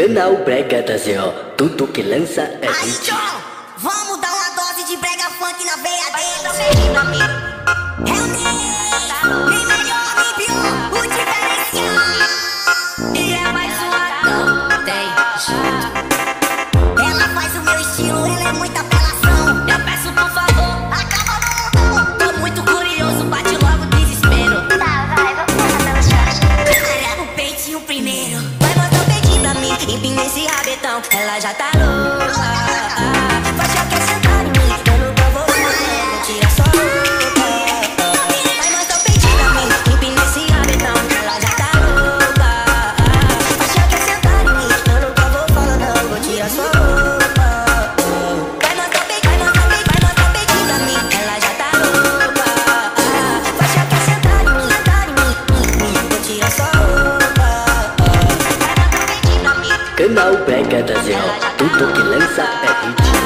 Canal Brega da ZO, tudo que lança é hit. Vamos dar uma dose de brega funk na veia dele. É o Ney, nem melhor nem pior, o diferencial. E é mais uma, não tem jeito. Ela faz o meu estilo, ela é muita apelação. Eu peço por favor, acaba não. Tô muito curioso, bate logo desespero. Tá, vai, vou passar pelos choros. Carrega o peitinho primeiro. Nesse rabetão, ela já tá louca. Faz já quer sentar em mim, eu nunca vou mais. Tira só louca. Vai mandar o peitinho pra mim, empina esse rabetão, ela já tá louca. Faz já quer sentar em mim, eu nunca vou falar não. Vou tirar só louca. Vai mandar o peitinho pra mim, ela já tá louca. Faz já quer sentar em mim, vou tirar só louca. Canal Brega da ZO, tudo que lança é hit.